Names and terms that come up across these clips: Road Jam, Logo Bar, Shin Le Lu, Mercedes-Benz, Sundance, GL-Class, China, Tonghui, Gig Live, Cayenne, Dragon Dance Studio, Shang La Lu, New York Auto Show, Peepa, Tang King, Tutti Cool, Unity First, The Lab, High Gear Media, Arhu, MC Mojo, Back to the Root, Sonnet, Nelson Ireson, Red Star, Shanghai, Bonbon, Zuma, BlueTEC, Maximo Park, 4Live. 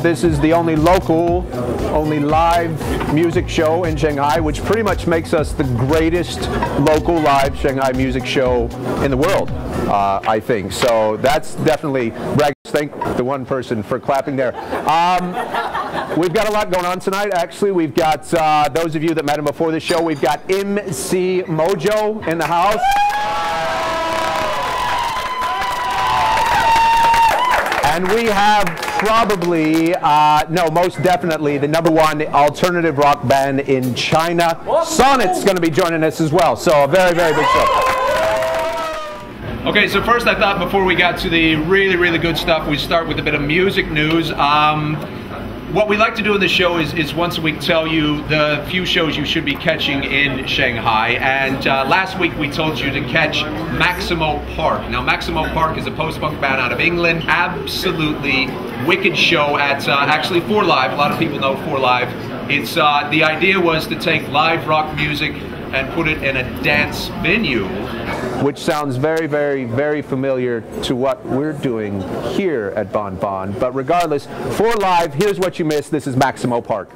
This is the only local, only live music show in Shanghai, which pretty much makes us the greatest local live Shanghai music show in the world, I think. So that's definitely, thank the one person for clapping there. We've got a lot going on tonight, actually. We've got, those of you that met him before the show, we've got MC Mojo in the house. And we have probably, no, most definitely the #1 alternative rock band in China. Sonnet's going to be joining us as well. So a very, very big show. Okay, so first I thought before we got to the really, really good stuff, we'd start with a bit of music news. What we like to do in the show is once a week tell you the few shows you should be catching in Shanghai. And last week we told you to catch Maximo Park. Now Maximo Park is a post-punk band out of England. Absolutely wicked show at actually 4Live. A lot of people know 4Live. It's the idea was to take live rock music and put it in a dance venue. Which sounds very, very, very familiar to what we're doing here at Bon Bon. But regardless, 4Live, here's what you missed. This is Maximo Park.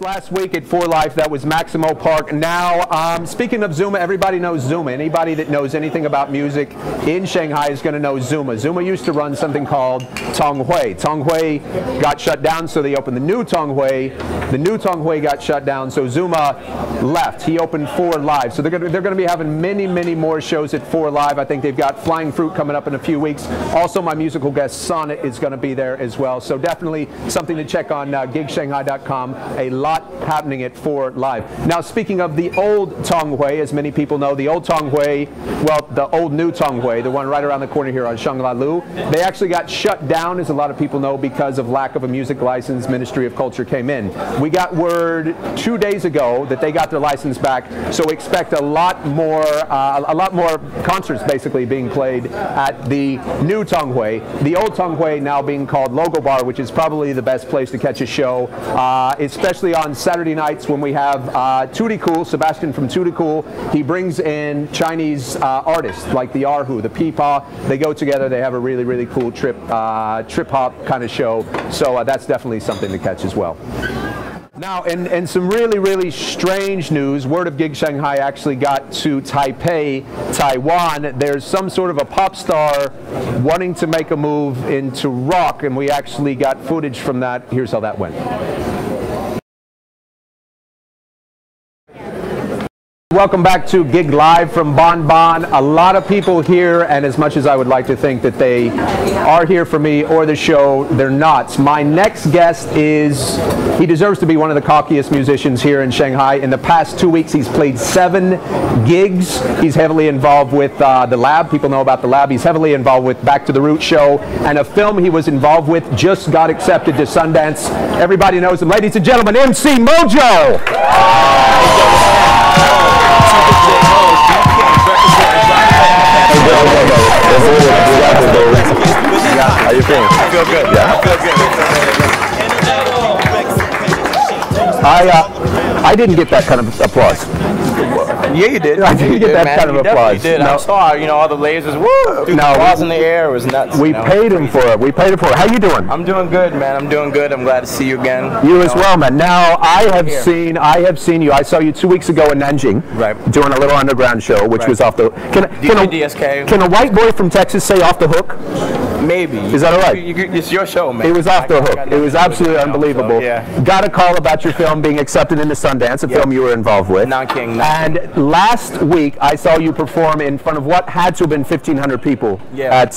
Last week at 4Live, that was Maximo Park. Now, speaking of Zuma, everybody knows Zuma. Anybody that knows anything about music in Shanghai is going to know Zuma. Zuma used to run something called Tonghui. Tonghui got shut down, so they opened the new Tonghui. The new Tonghui got shut down, so Zuma left. He opened 4Live. So they're going to be having many, many more shows at 4Live. I think they've got Flying Fruit coming up in a few weeks. Also, my musical guest Sonnet is going to be there as well. So definitely something to check on gigshanghai.com. A lot happening at 4Live. Now, speaking of the old Tonghui, as many people know, the old Tonghui, well, the old new Tonghui, the one right around the corner here on Shang La Lu, they actually got shut down, as a lot of people know, because of lack of a music license. Ministry of Culture came in. We got word 2 days ago that they got their license back, so expect a lot more concerts basically being played at the new Tonghui. The old Tonghui now being called Logo Bar, which is probably the best place to catch a show, especially on Saturday nights when we have Tutti Cool, Sebastian from Tutti Cool. He brings in Chinese artists like the Arhu, the Peepa. They go together. They have a really, really cool trip hop kind of show. So that's definitely something to catch as well. Now, and some really, really strange news. Word of Gig Shanghai actually got to Taipei, Taiwan. There's some sort of a pop star wanting to make a move into rock, and we actually got footage from that. Here's how that went. Welcome back to Gig Live from Bon Bon. A lot of people here, and as much as I would like to think that they are here for me or the show, they're not. My next guest is, he deserves to be one of the cockiest musicians here in Shanghai. In the past 2 weeks, he's played 7 gigs. He's heavily involved with The Lab. People know about The Lab. He's heavily involved with Back to the Root show, and a film he was involved with just got accepted to Sundance. Everybody knows him. Ladies and gentlemen, MC Mojo! How you feeling? I feel good. Yeah. I feel good. I didn't get that kind of applause. Yeah, you did. I didn't get that kind of applause. You did. I saw, you know, all the lasers. Woo! Dude, the balls in the air. It was nuts. We paid him for it. We paid him for it. How you doing? I'm doing good, man. I'm doing good. I'm glad to see you again. You as well, man. Now, I have seen you. I saw you 2 weeks ago in Nanjing. Right. Doing a little underground show, which was off the... Can a white boy from Texas say off the hook? Maybe. Is that all right? It's your show, man. It was off the hook. It was absolutely unbelievable. Got a call about your film being accepted into Sundance, a film you were involved with. Tang King. And last week, I saw you perform in front of what had to have been 1,500 people at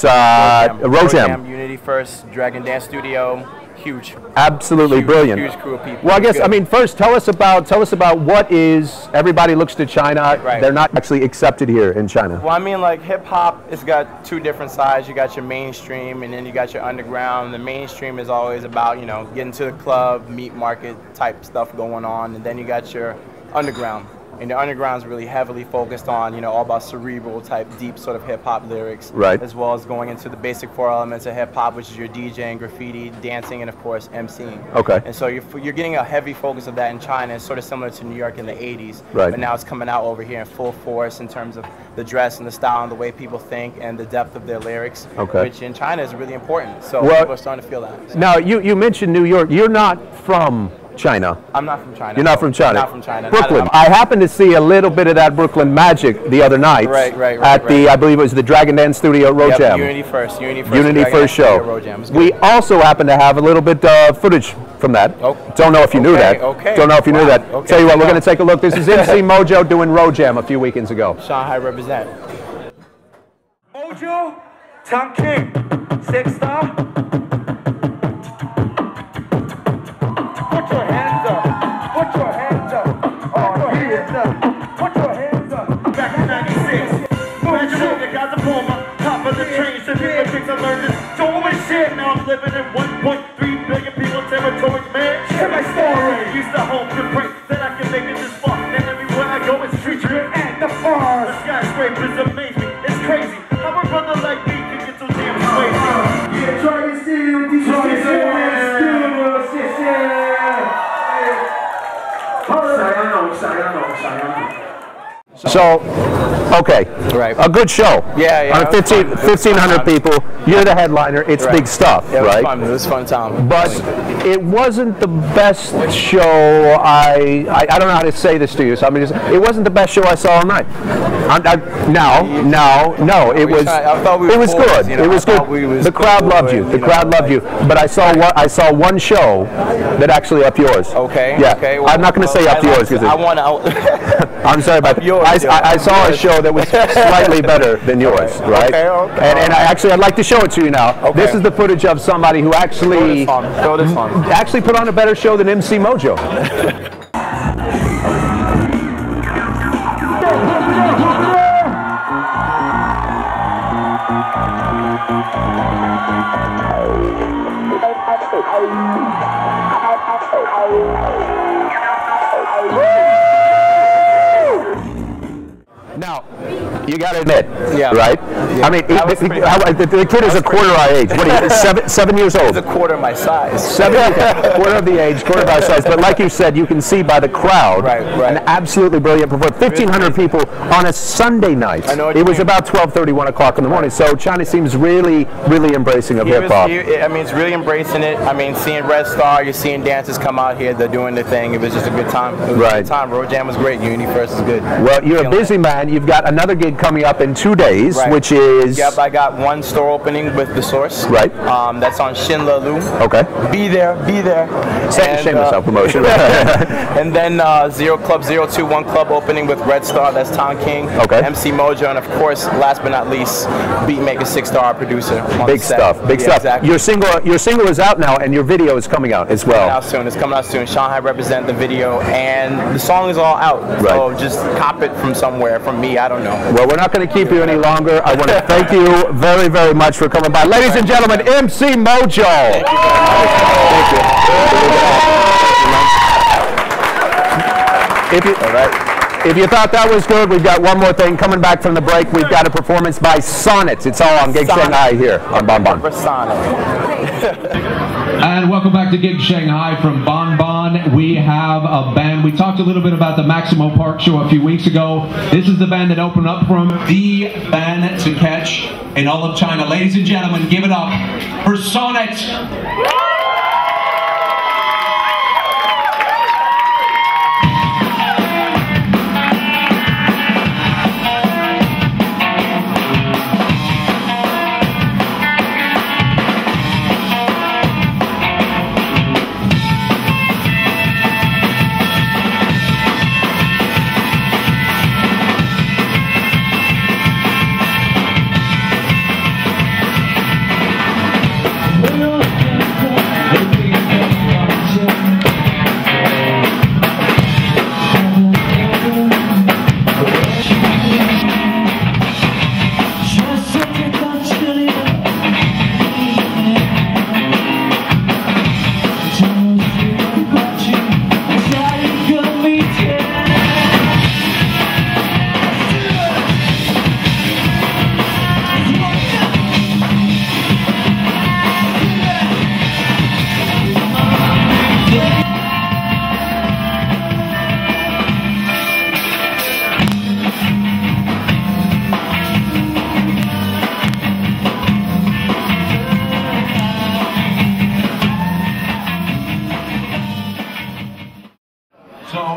Road Jam. Unity First, Dragon Dance Studio. Huge. Absolutely huge, brilliant. Huge crew of people. Well, I guess, I mean, first, tell us about what is, everybody looks to China, they're not actually accepted here in China. Well, I mean, like, hip-hop, it's got two different sides. You got your mainstream, and then you got your underground. The mainstream is always about, you know, getting to the club, meat market type stuff going on, and then you got your underground. And the underground's really heavily focused on, you know, all about cerebral type, deep sort of hip hop lyrics, as well as going into the basic four elements of hip hop, which is your DJing, graffiti, dancing, and of course MCing. Okay. And so you're getting a heavy focus of that in China. It's sort of similar to New York in the '80s, but now it's coming out over here in full force in terms of the dress and the style and the way people think and the depth of their lyrics, which in China is really important. So people are starting to feel that. So. Now you mentioned New York. You're not from China. I'm not from China. You're not from China. I'm not from China. Brooklyn. I happened to see a little bit of that Brooklyn magic the other night. At the, I believe it was the Dragon Dance Studio Road Jam. Unity First show. Road Jam. We also happen to have a little bit footage from that. Don't know if you knew that. Don't know if you knew that. Tell you what, we're going to take a look. This is MC Mojo doing Road Jam a few weekends ago. Shanghai represent. Mojo, Tang King, 6 Star. Living in 1.3 billion people territory, man. Share my story. Use the hope to pray that I can make it this far. And everywhere I go, it's featured at the bar. The skyscrapers amaze me. It's crazy how a brother like me can get so damn crazy. Yeah, try to see you, Detroit. A good show. Yeah. 1,500 people. You're the headliner. It's big stuff, right? It was fun time. But it wasn't the best show. I don't know how to say this to you. So I mean, it wasn't the best show I saw all night. It was good. It was good. The crowd loved you. The crowd loved you. But I saw one show that actually upped yours. Okay. Yeah. Okay. Well, I'm not going to say upped yours because I want to. I'm sorry about yours. I saw a show that was slightly better than yours, And I'd like to show it to you now. Okay. This is the footage of somebody who actually put on a better show than MC Mojo. Now, you got to admit, I mean, the kid is a quarter our age. What are you, seven years old? He's a quarter my size. Quarter of the age, quarter of our size. But like you said, you can see by the crowd, an absolutely brilliant performance. 1,500 people on a Sunday night. I know it was about 12:31 o'clock in the morning. So China seems really, really embracing of hip hop. I mean, it's really embracing it. I mean, seeing Red Star, you're seeing dancers come out here. They're doing their thing. It was just a good time. It was a good time. Road Jam was great. Unity First is good. Well, you're a busy man. You've got another gig coming up in 2 days, which is... Yep, I got one store opening with The Source. That's on Shin Le Lu. Be there. Shameless self-promotion. And then Zero Club 021 Club opening with Red Star. That's Tang King. MC Mojo. And of course, last but not least, beatmaker 6 Star, producer. Big stuff. Exactly. Your single is out now, and your video is coming out as well. It's coming out soon. Shanghai Represent, the video, and the song is all out. So just cop it from somewhere, from me. I don't know. Well, we're not going to keep you any longer. I want to thank you very, very much for coming by. Ladies and gentlemen, MC Mojo. Thank you. Thank you. If you thought that was good, we've got one more thing. Coming back from the break, we've got a performance by Sonnet. It's all on Gig Shanghai here on Bonbon. And welcome back to Gig Shanghai from Bonbon. We have a band. We talked a little bit about the Maximo Park show a few weeks ago. This is the band that opened up from the band to catch in all of China. Ladies and gentlemen, give it up for Sonnet.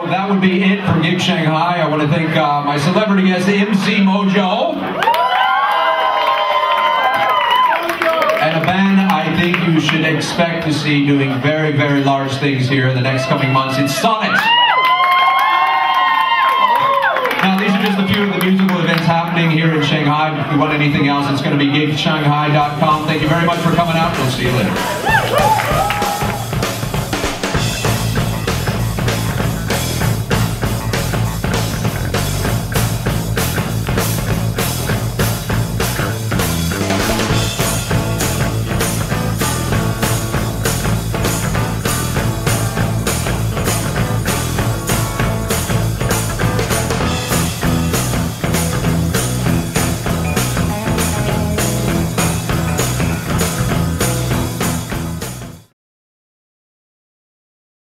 That would be it for Gig Shanghai. I want to thank my celebrity guest, MC Mojo. And a band I think you should expect to see doing very, very large things here in the next coming months. It's Sonnet. Now, these are just a few of the musical events happening here in Shanghai. If you want anything else, it's going to be gigshanghai.com. Thank you very much for coming out. We'll see you later.